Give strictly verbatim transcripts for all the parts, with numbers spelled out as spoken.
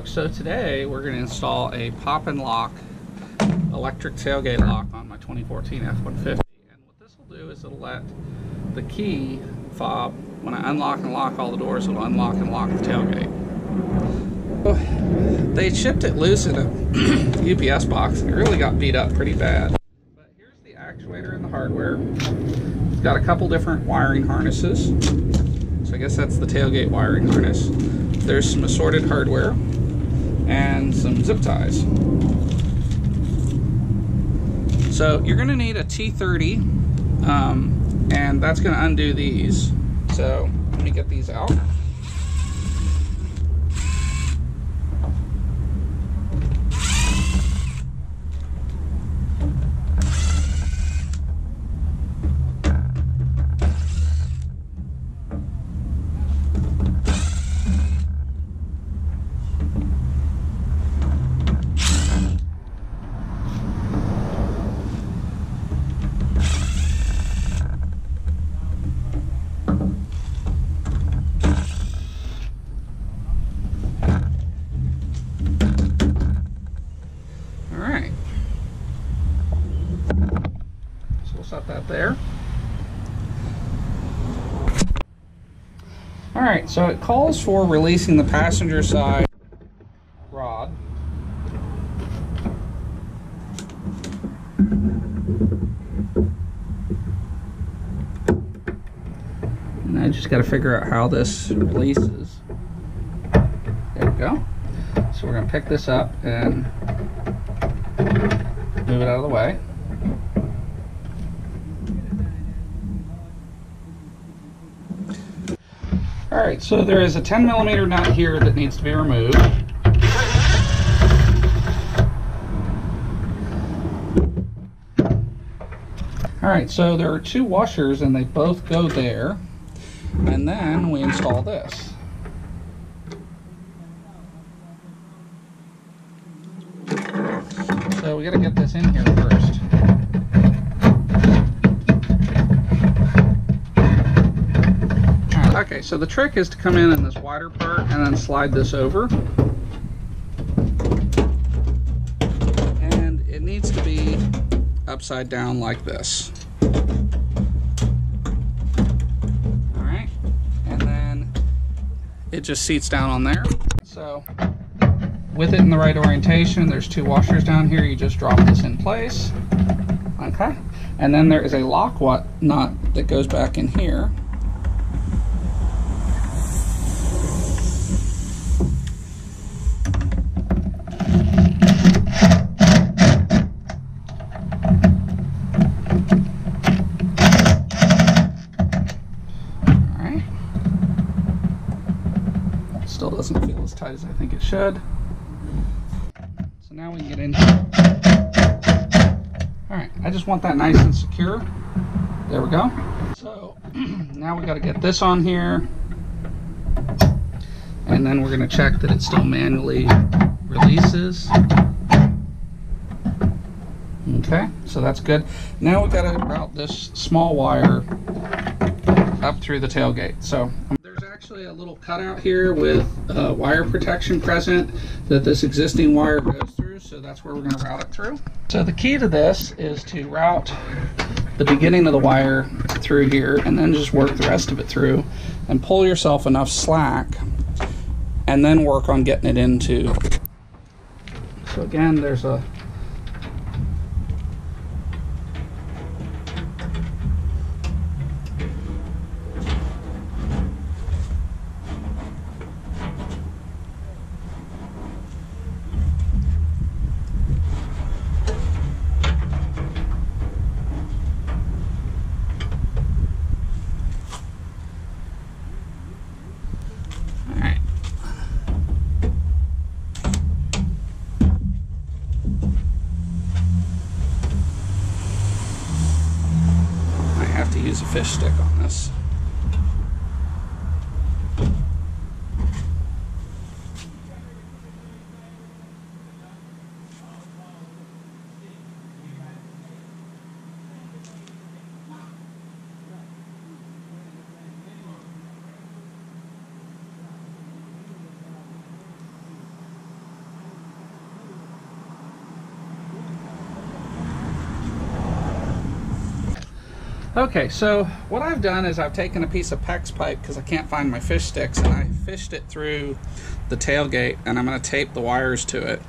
folks, so today we're going to install a Pop and Lock electric tailgate lock on my twenty fourteen F one fifty. And what this will do is it'll let the key fob, when I unlock and lock all the doors, it'll unlock and lock the tailgate. They shipped it loose in a U P S box and it really got beat up pretty bad. But here's the actuator and the hardware. It's got a couple different wiring harnesses. So I guess that's the tailgate wiring harness. There's some assorted hardware and some zip ties. So you're going to need a T thirty, um, and that's going to undo these. So let me get these out. Set that there. All right, so it calls for releasing the passenger side rod. And I just got to figure out how this releases. There we go. So we're going to pick this up and move it out of the way. Alright, so there is a ten millimeter nut here that needs to be removed. Alright, so there are two washers and they both go there. And then we install this. So we got to get this in here first. Okay, so the trick is to come in in this wider part and then slide this over. And it needs to be upside down like this. Alright, and then it just seats down on there. So with it in the right orientation, there's two washers down here, you just drop this in place. Okay, and then there is a lock nut that goes back in here. Still doesn't feel as tight as I think it should. So now we can get in here. Alright, I just want that nice and secure. There we go. So now we got to get this on here. And then we're going to check that it still manually releases. Okay, so that's good. Now we've got to route this small wire up through the tailgate. So I'm actually a little cutout here with uh, wire protection present that this existing wire goes through, so that's where we're going to route it through. So the key to this is to route the beginning of the wire through here and then just work the rest of it through and pull yourself enough slack and then work on getting it into. So again, there's a use a fish stick on this. Okay, so what I've done is I've taken a piece of PEX pipe because I can't find my fish sticks, and I fished it through the tailgate, and I'm going to tape the wires to it.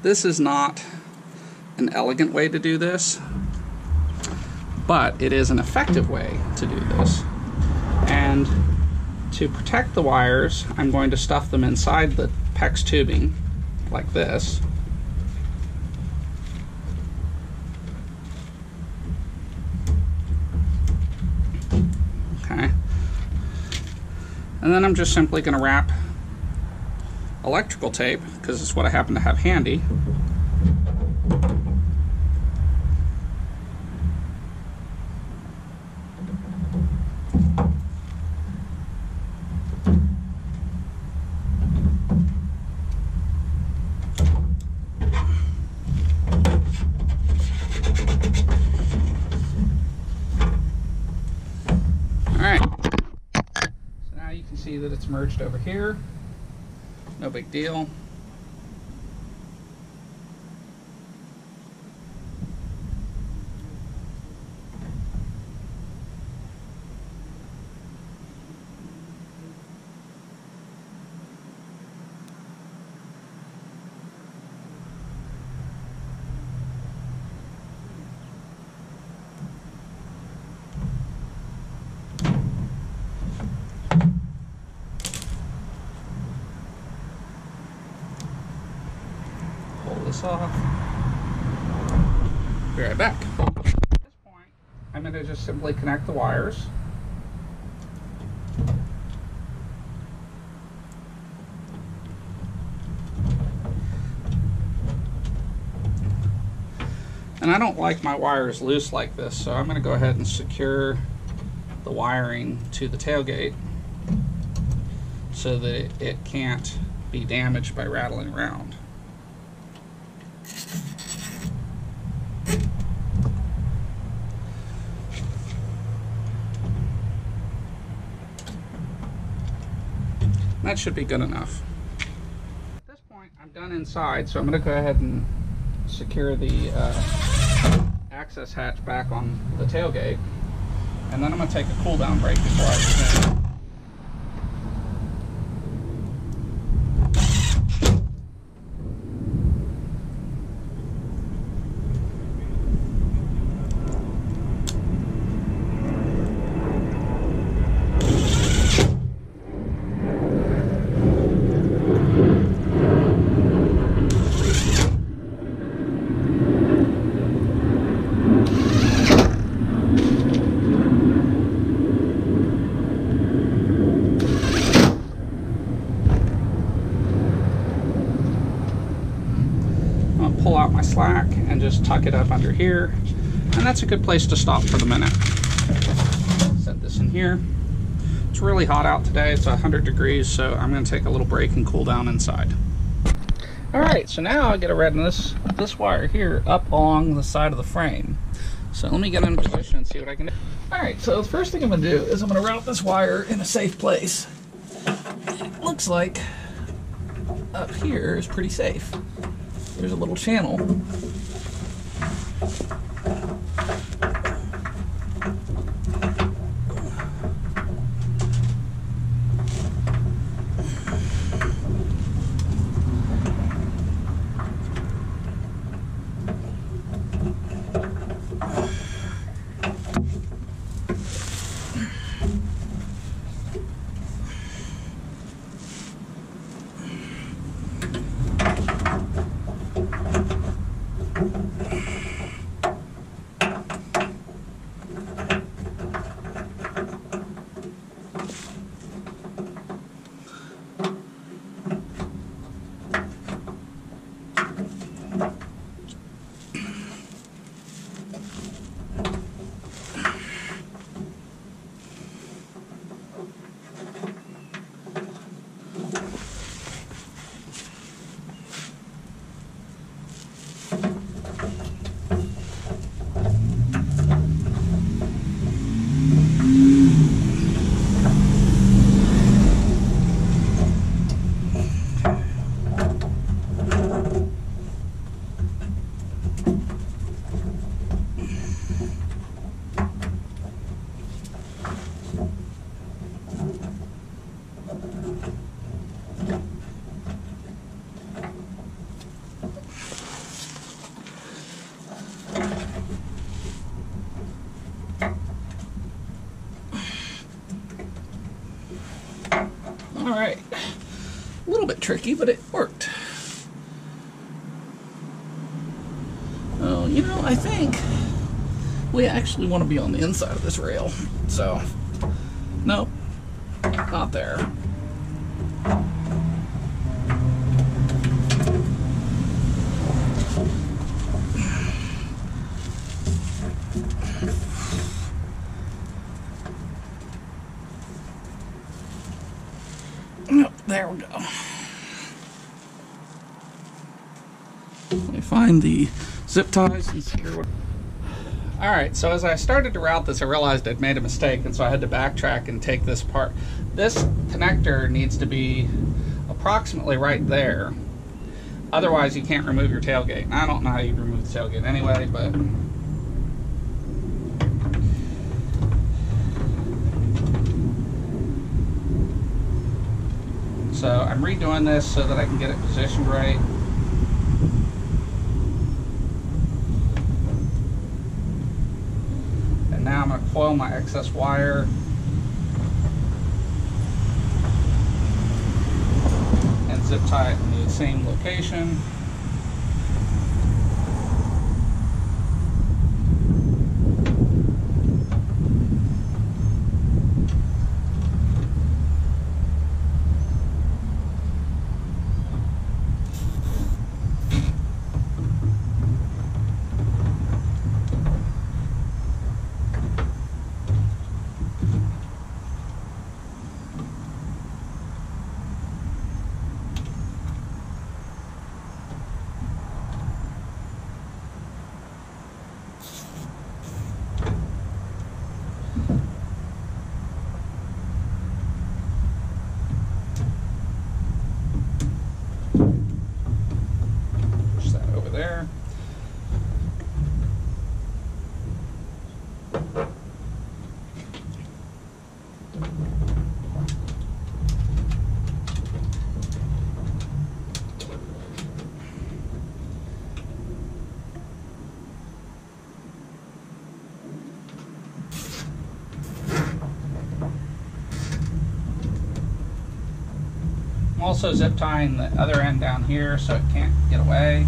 This is not an elegant way to do this, but it is an effective way to do this. And to protect the wires, I'm going to stuff them inside the PEX tubing like this. Okay. And then I'm just simply going to wrap electrical tape, because it's what I happen to have handy, that it's merged over here. No big deal. Off. Be right back. At this point, I'm going to just simply connect the wires. And I don't like my wires loose like this, so I'm going to go ahead and secure the wiring to the tailgate so that it can't be damaged by rattling around. That should be good enough. At this point, I'm done inside, so I'm going to go ahead and secure the uh, access hatch back on the tailgate, and then I'm going to take a cool down break before I begin. Slack and just tuck it up under here, and that's a good place to stop for the minute. Set this in here. It's really hot out today. It's one hundred degrees, so I'm going to take a little break and cool down inside. All right, so now I got to wrap this this wire here up along the side of the frame. So let me get in position and see what I can do. All right, so the first thing I'm going to do is I'm going to route this wire in a safe place. It looks like up here is pretty safe. There's a little channel. tricky, but it worked. Oh, you know, I think we actually want to be on the inside of this rail. So, nope, not there. There we go. Let me find the zip ties and secure what. Alright, so as I started to route this, I realized I'd made a mistake, and so I had to backtrack and take this part. This connector needs to be approximately right there. Otherwise, you can't remove your tailgate. And I don't know how you remove the tailgate anyway, but... So I'm redoing this so that I can get it positioned right. And now I'm going to coil my excess wire. And zip tie it in the same location. Also zip tying the other end down here so it can't get away.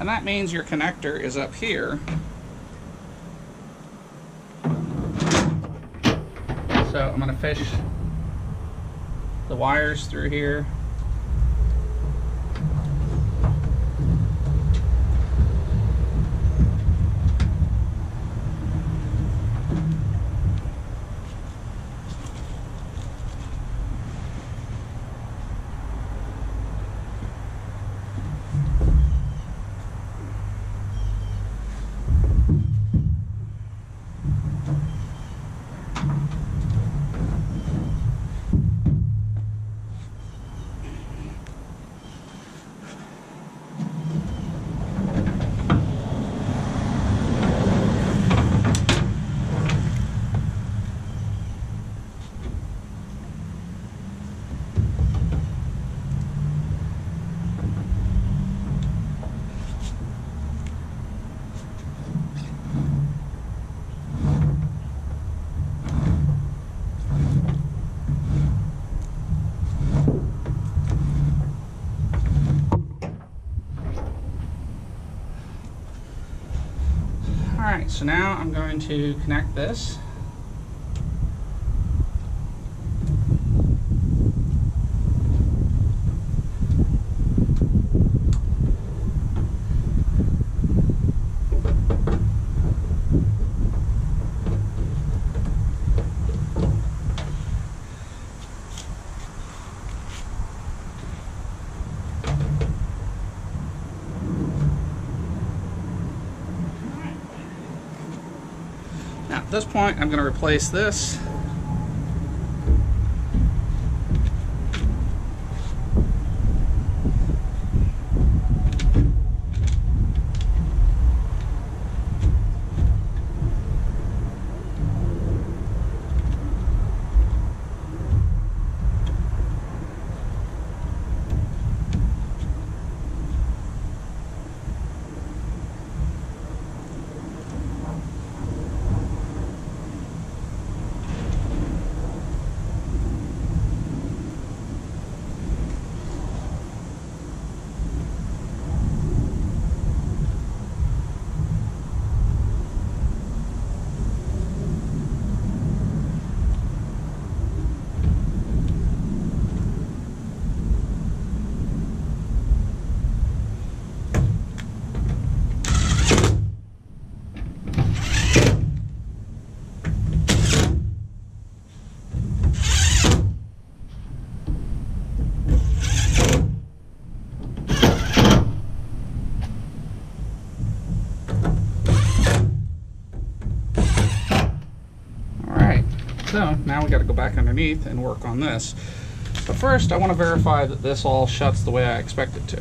And that means your connector is up here. So I'm going to fish the wires through here. Alright, so now I'm going to connect this. At this point, I'm going to replace this. So now we got to go back underneath and work on this. But first, I want to verify that this all shuts the way I expect it to.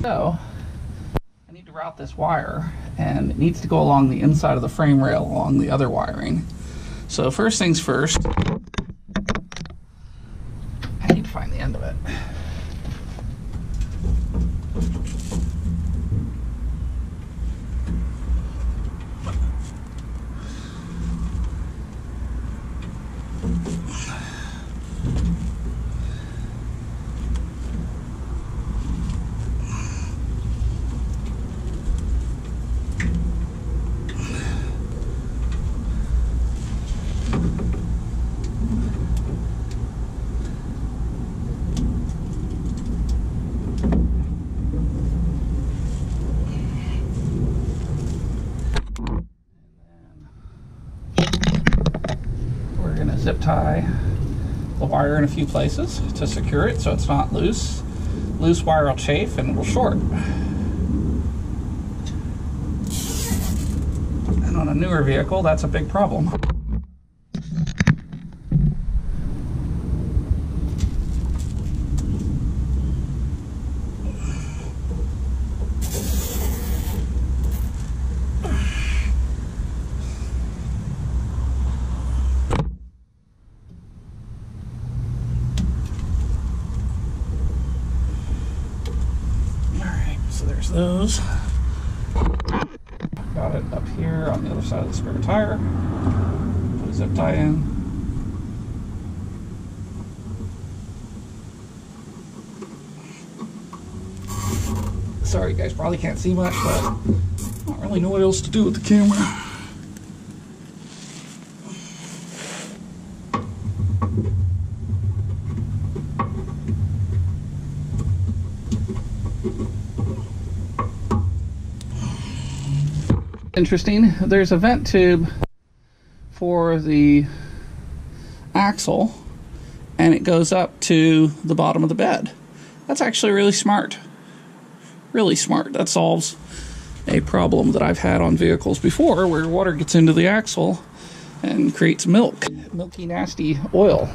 So, I need to route this wire, and it needs to go along the inside of the frame rail along the other wiring. So first things first, I need to find the end of it. Zip tie the wire in a few places to secure it so it's not loose. Loose wire will chafe and it'll short. And on a newer vehicle, that's a big problem. Those. Got it up here on the other side of the spare tire. Put a zip tie in. Sorry, you guys probably can't see much, but I don't really know what else to do with the camera. Interesting, there's a vent tube for the axle and it goes up to the bottom of the bed. That's actually really smart. Really smart. That solves a problem that I've had on vehicles before where water gets into the axle and creates milk. Milky, nasty oil.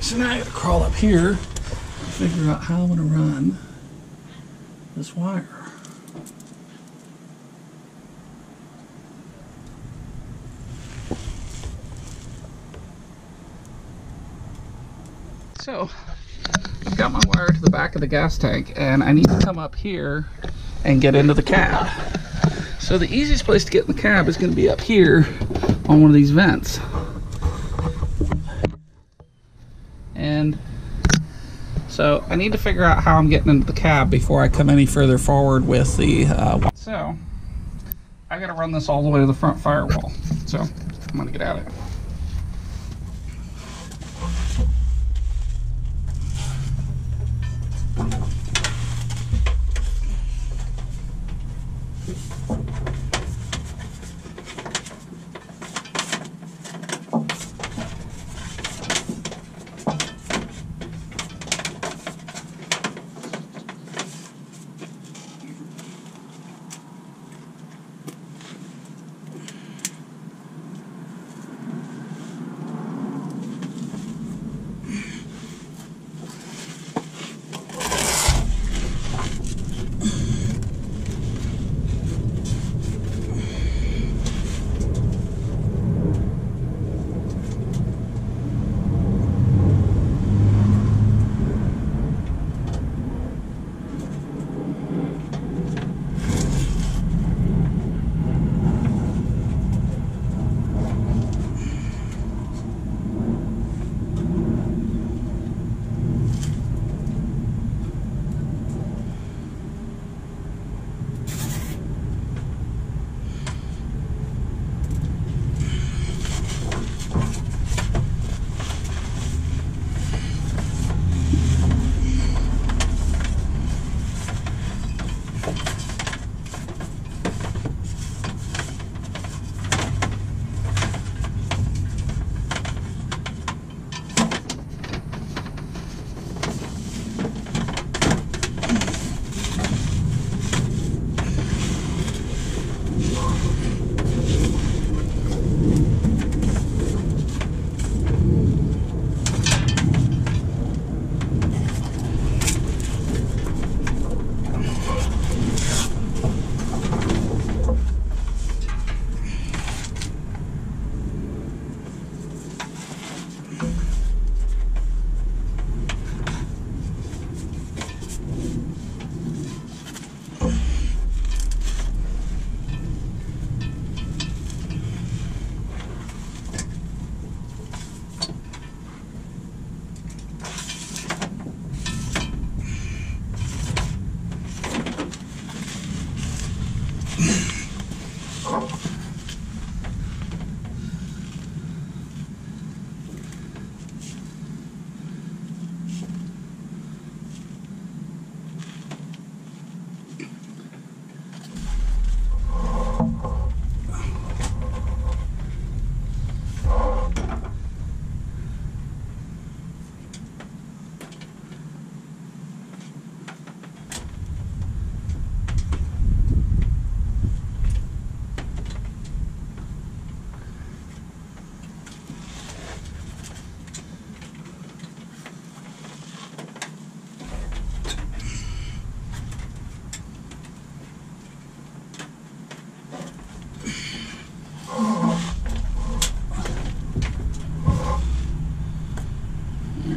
So now I gotta crawl up here, figure out how I'm gonna run this wire. So I've got my wire to the back of the gas tank and I need to come up here and get into the cab. So the easiest place to get in the cab is going to be up here on one of these vents. And so I need to figure out how I'm getting into the cab before I come any further forward with the uh, so I gotta run this all the way to the front firewall. So I'm gonna get out of it.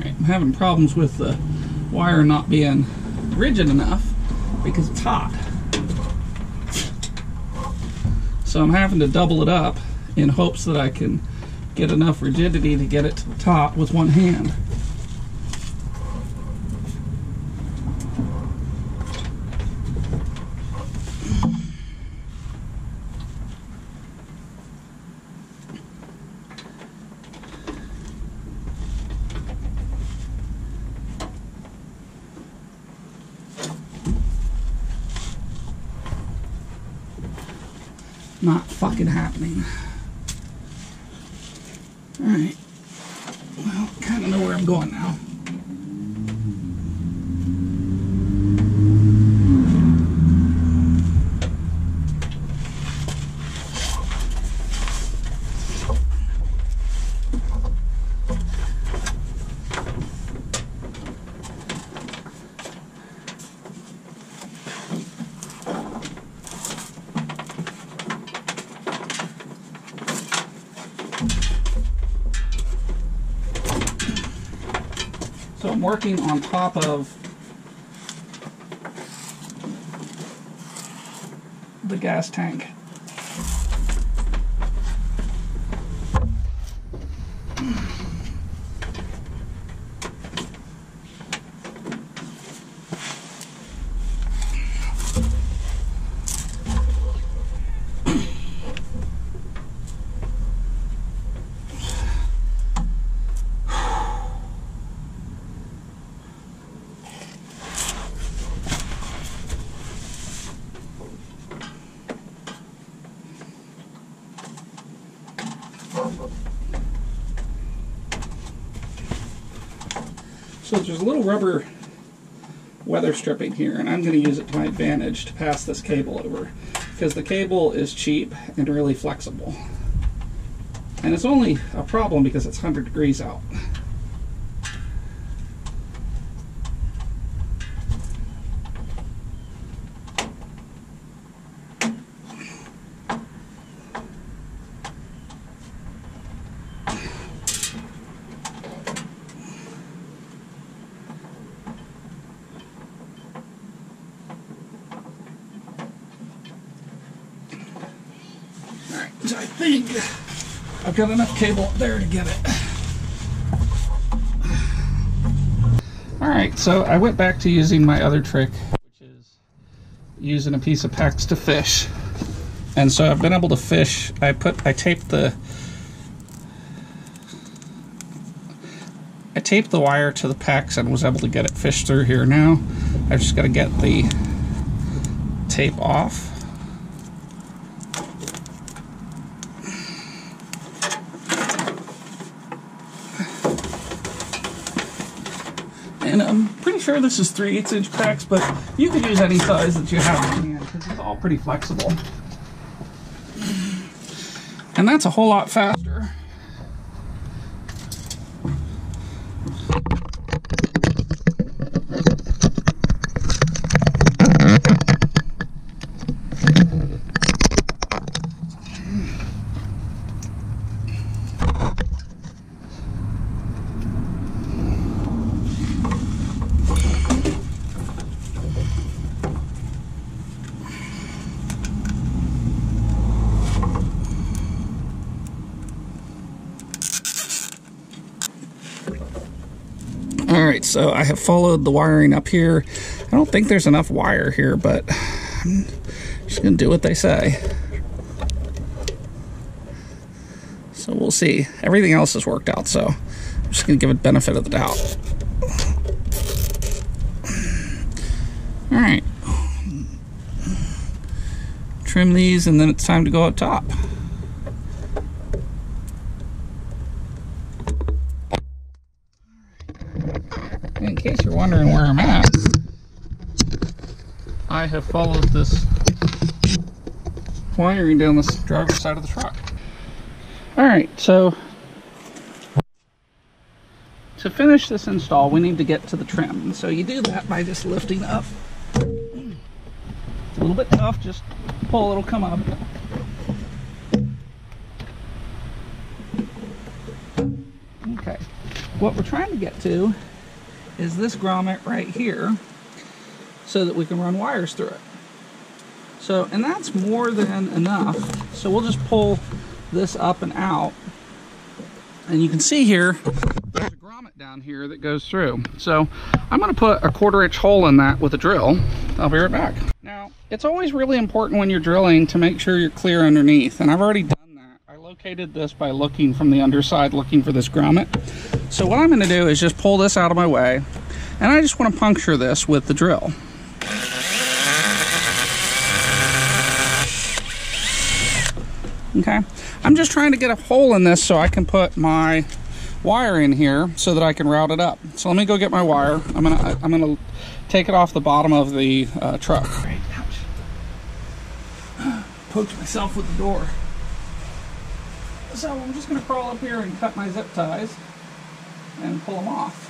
I'm having problems with the wire not being rigid enough because it's hot. So I'm having to double it up in hopes that I can get enough rigidity to get it to the top with one hand. Not fucking happening. All right. Well, kind of know where I'm going now. So I'm working on top of the gas tank. So there's a little rubber weather stripping here, and I'm going to use it to my advantage to pass this cable over, because the cable is cheap and really flexible. And it's only a problem because it's one hundred degrees out. I've got enough cable up there to get it. Alright, so I went back to using my other trick, which is using a piece of PEX to fish. And so I've been able to fish. I put, I taped the, I taped the wire to the PEX and was able to get it fished through here now. I've just got to get the tape off. And I'm pretty sure this is three eighths inch PEX, but you can use any size that you have in hand because it's all pretty flexible. And that's a whole lot faster. Alright, so I have followed the wiring up here. I don't think there's enough wire here, but I'm just going to do what they say. So we'll see. Everything else has worked out, so I'm just going to give it benefit of the doubt. Alright. Trim these, and then it's time to go up top. In case you're wondering where I'm at, I have followed this wiring down the driver's side of the truck. Alright, so to finish this install, we need to get to the trim. So you do that by just lifting up. It's a little bit tough, just pull, it'll come up. Okay, what we're trying to get to is this grommet right here so that we can run wires through it. So, and that's more than enough. So we'll just pull this up and out, and you can see here there's a grommet down here that goes through. So I'm going to put a quarter inch hole in that with a drill. I'll be right back. Now, it's always really important when you're drilling to make sure you're clear underneath, and I've already done that. I located this by looking from the underside, looking for this grommet. So what I'm going to do is just pull this out of my way, and I just want to puncture this with the drill. Okay, I'm just trying to get a hole in this so I can put my wire in here so that I can route it up. So let me go get my wire. I'm gonna I'm gonna take it off the bottom of the uh, truck. Right, ouch. Poked myself with the door. So I'm just gonna crawl up here and cut my zip ties and pull them off.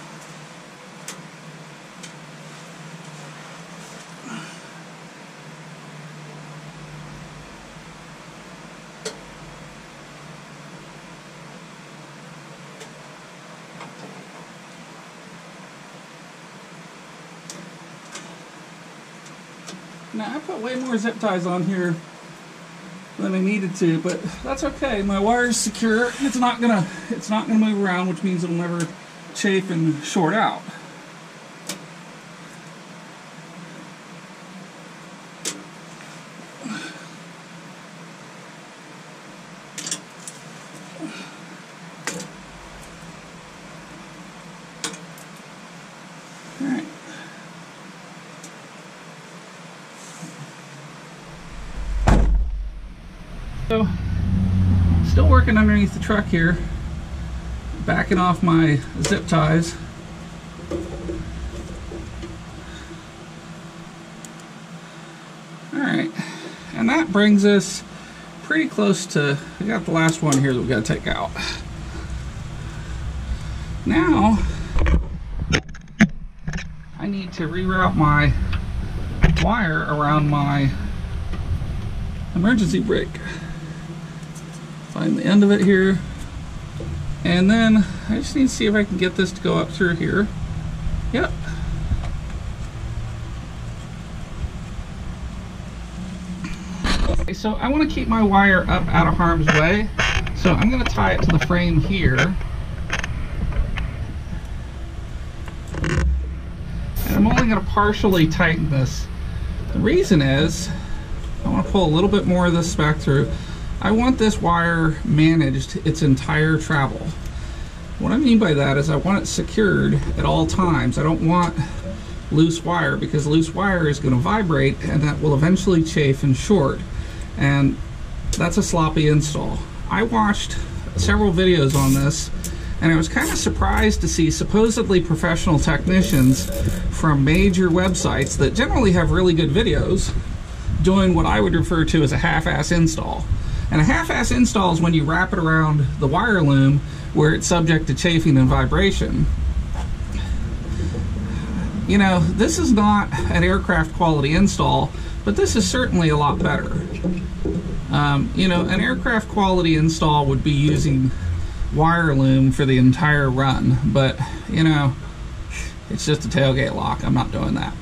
Now, I put way more zip ties on here than I needed to, but that's okay. My wire's secure. It's not gonna it's not gonna move around, which means it'll never chafe and short out. All right. So, still working underneath the truck here, backing off my zip ties, Alright, and that brings us pretty close to, we got the last one here that we got to take out. Now, I need to reroute my wire around my emergency brake. Find the end of it here, and then I just need to see if I can get this to go up through here. Yep. Okay, so I want to keep my wire up out of harm's way, so I'm going to tie it to the frame here. And I'm only going to partially tighten this. The reason is, I want to pull a little bit more of this back through. I want this wire managed its entire travel. What I mean by that is I want it secured at all times. I don't want loose wire, because loose wire is going to vibrate and that will eventually chafe and short. And that's a sloppy install. I watched several videos on this and I was kind of surprised to see supposedly professional technicians from major websites that generally have really good videos doing what I would refer to as a half-ass install. And a half-ass install is when you wrap it around the wire loom where it's subject to chafing and vibration. You know, this is not an aircraft quality install, but this is certainly a lot better. Um, you know, an aircraft quality install would be using wire loom for the entire run, but you know, it's just a tailgate lock. I'm not doing that.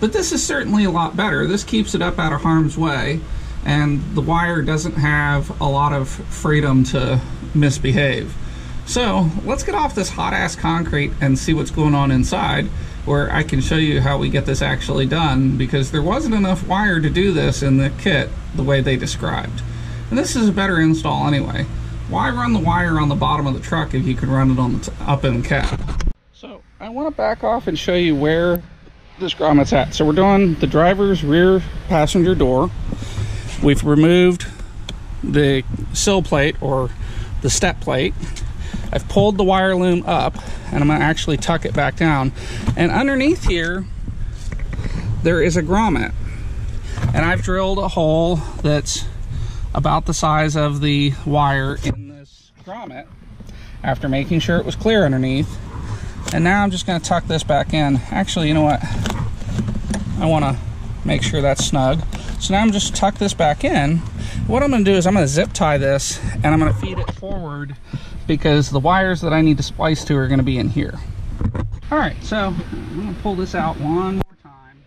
But this is certainly a lot better. This keeps it up out of harm's way, and the wire doesn't have a lot of freedom to misbehave. So let's get off this hot ass concrete and see what's going on inside, where I can show you how we get this actually done, because there wasn't enough wire to do this in the kit the way they described. And this is a better install anyway. Why run the wire on the bottom of the truck if you can run it on the t up in the cab? So I want to back off and show you where this grommet's at. So we're doing the driver's rear passenger door. We've removed the sill plate or the step plate. I've pulled the wire loom up and I'm gonna actually tuck it back down. And underneath here, there is a grommet. And I've drilled a hole that's about the size of the wire in this grommet after making sure it was clear underneath. And now I'm just gonna tuck this back in. Actually, you know what? I wanna make sure that's snug. So now I'm just tuck this back in. What I'm gonna do is I'm gonna zip tie this and I'm gonna feed it forward, because the wires that I need to splice to are going to be in here. All right, so I'm going to pull this out one more time.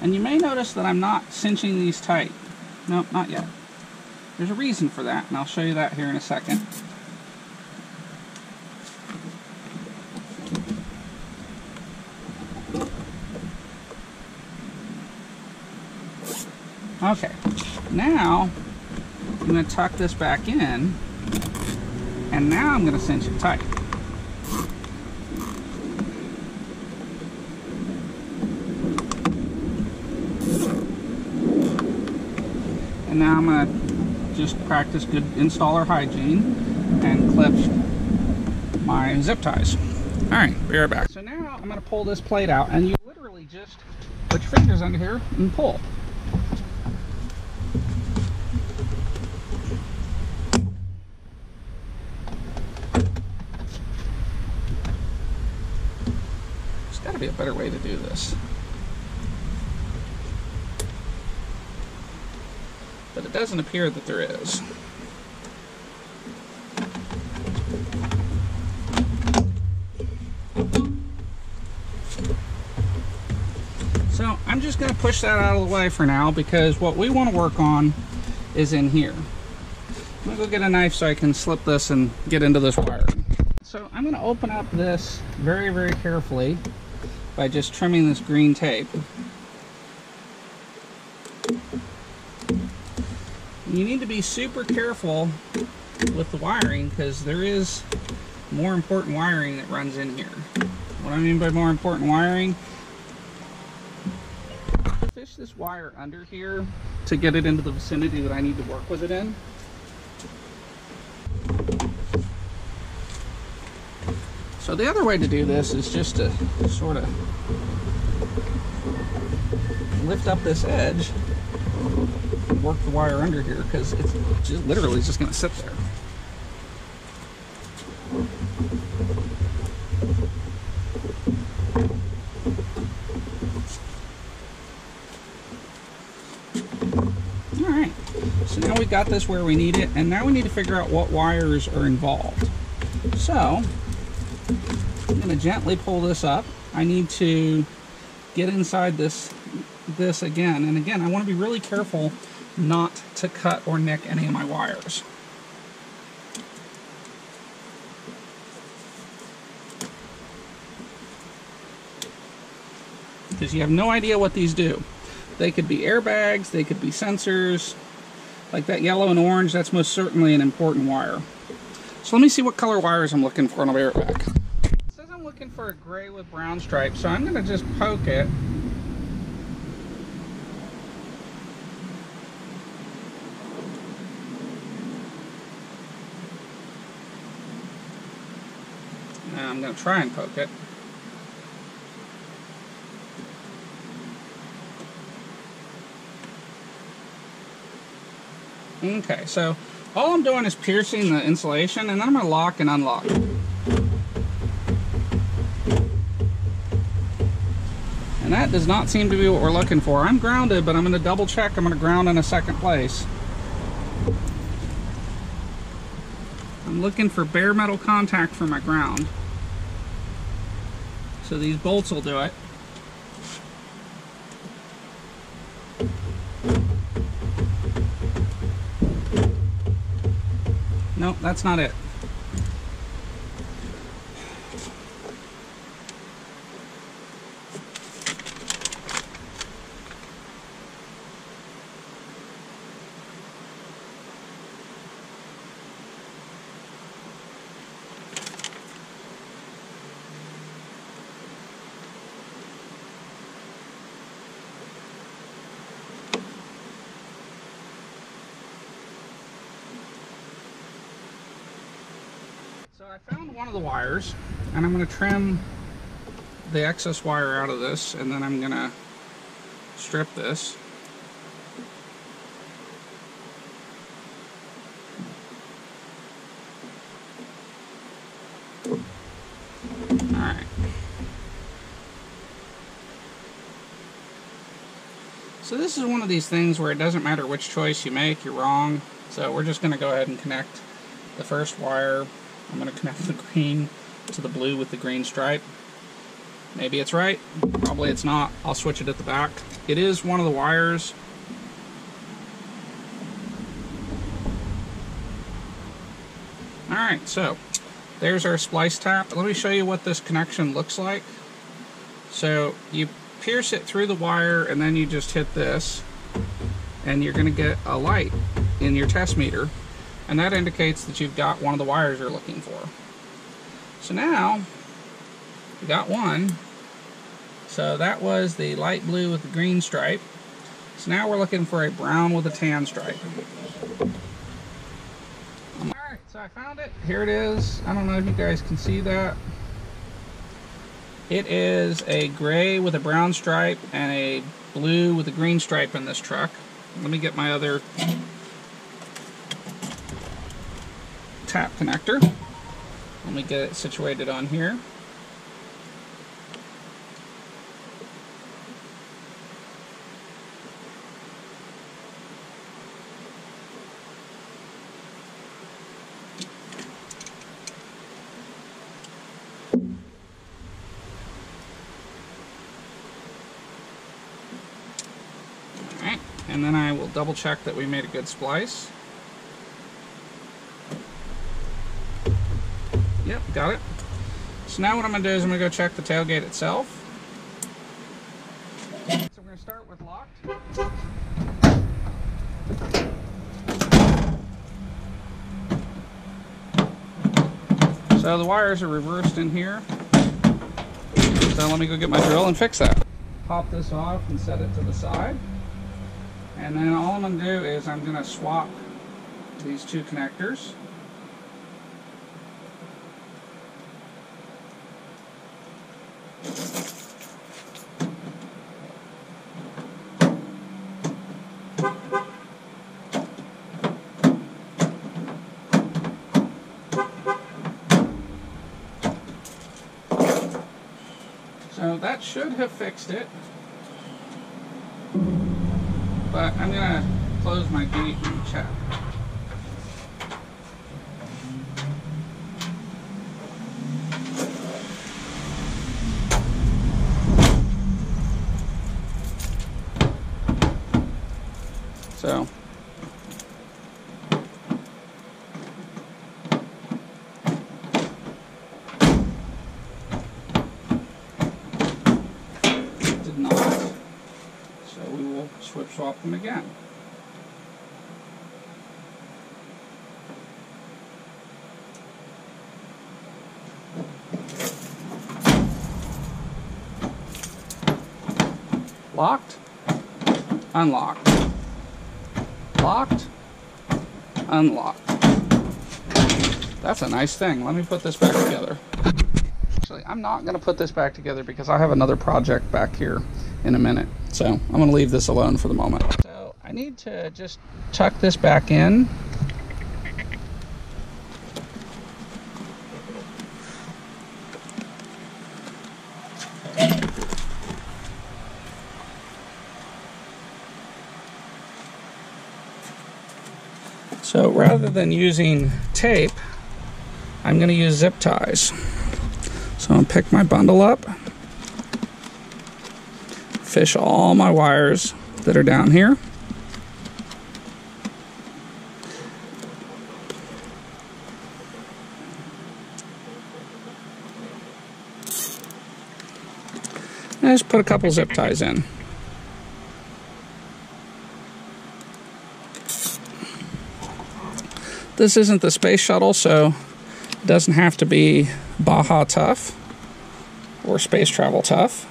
And you may notice that I'm not cinching these tight. Nope, not yet. There's a reason for that, and I'll show you that here in a second. Okay, now I'm going to tuck this back in, and now I'm going to cinch it tight. And now I'm going to just practice good installer hygiene and clip my zip ties. All right, be right back. So now I'm going to pull this plate out, and you literally just put your fingers under here and pull. Be a better way to do this, but it doesn't appear that there is. So I'm just going to push that out of the way for now, because what we want to work on is in here. I'm going to go get a knife so I can slip this and get into this wire. So I'm going to open up this very very carefully by just trimming this green tape. You need to be super careful with the wiring, because there is more important wiring that runs in here. What I mean by more important wiring, fish this wire under here to get it into the vicinity that I need to work with it in. So the other way to do this is just to sort of lift up this edge and work the wire under here, because it's just literally just going to sit there. Alright, so now we've got this where we need it, and now we need to figure out what wires are involved. So I'm going to gently pull this up. I need to get inside this this again, and again I want to be really careful not to cut or nick any of my wires. Because you have no idea what these do. They could be airbags, they could be sensors. Like that yellow and orange, that's most certainly an important wire. So let me see what color wires I'm looking for and I'll be right back. It says I'm looking for a gray with brown stripes, so I'm gonna just poke it. Now I'm gonna try and poke it. Okay, so all I'm doing is piercing the insulation, and then I'm going to lock and unlock. And that does not seem to be what we're looking for. I'm grounded, but I'm going to double check. I'm going to ground in a second place. I'm looking for bare metal contact for my ground. So these bolts will do it. Nope, that's not it. I found one of the wires, and I'm going to trim the excess wire out of this, and then I'm going to strip this. Alright. So this is one of these things where it doesn't matter which choice you make, you're wrong. So we're just going to go ahead and connect the first wire. I'm going to connect the green to the blue with the green stripe. Maybe it's right, probably it's not. I'll switch it at the back. It is one of the wires. Alright, so there's our splice tap. Let me show you what this connection looks like. So you pierce it through the wire, and then you just hit this, and you're going to get a light in your test meter. And that indicates that you've got one of the wires you're looking for. So now, we got one. So that was the light blue with the green stripe. So now we're looking for a brown with a tan stripe. Alright, so I found it. Here it is. I don't know if you guys can see that. It is a gray with a brown stripe and a blue with a green stripe in this truck. Let me get my other tap connector. Let me get it situated on here. All right, and then I will double check that we made a good splice. Yep, got it. So now what I'm going to do is I'm going to go check the tailgate itself. So we're going to start with locked. So the wires are reversed in here. So let me go get my drill and fix that. pop this off and set it to the side. And then all I'm going to do is I'm going to swap these two connectors. So that should have fixed it, but I'm going to close my gate and check. So swap them again. Locked, unlocked, locked, unlocked. That's a nice thing. Let me put this back together. Actually, I'm not going to put this back together because I have another project back here in a minute. So I'm going to leave this alone for the moment. So I need to just tuck this back in. So rather than using tape, I'm going to use zip ties. So I'm going to pick my bundle up, fish all my wires that are down here. And I just put a couple zip ties in. This isn't the space shuttle, so it doesn't have to be Baja tough or space travel tough.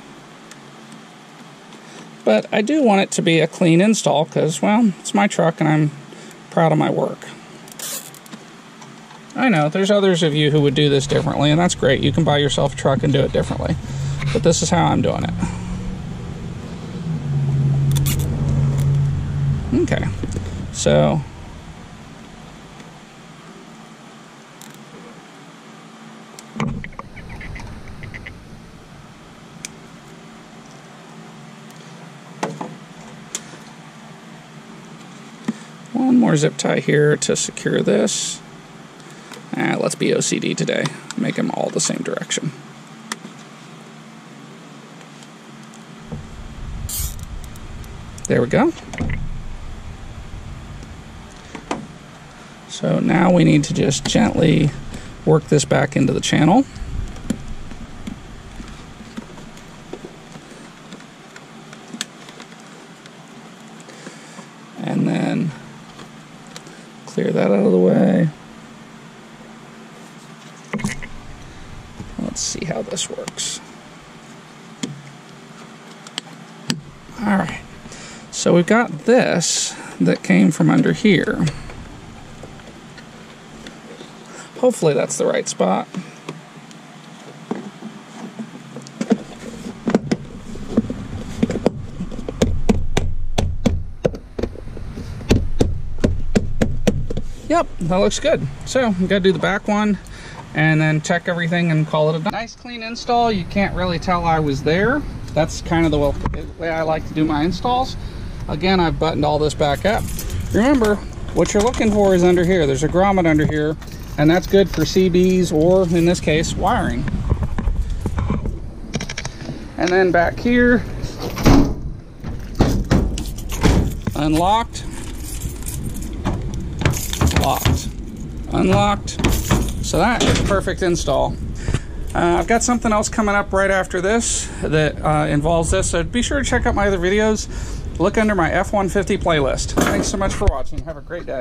But I do want it to be a clean install because, well, it's my truck and I'm proud of my work. I know, there's others of you who would do this differently, and that's great. You can buy yourself a truck and do it differently. But this is how I'm doing it. Okay, so one more zip tie here to secure this. And let's be O C D today. Make them all the same direction. There we go. So now we need to just gently work this back into the channel. And then clear that out of the way. Let's see how this works. All right, so we've got this that came from under here. Hopefully that's the right spot. Yep, that looks good. So we gotta do the back one and then check everything and call it a nice clean install. You can't really tell I was there. That's kind of the way I like to do my installs. Again, I've buttoned all this back up. Remember, what you're looking for is under here. There's a grommet under here, and that's good for C Bs or, in this case, wiring. And then back here, unlocked. Locked, unlocked. So that is a perfect install. Uh, I've got something else coming up right after this that uh, involves this, so be sure to check out my other videos. Look under my F one fifty playlist. Thanks so much for watching. Have a great day.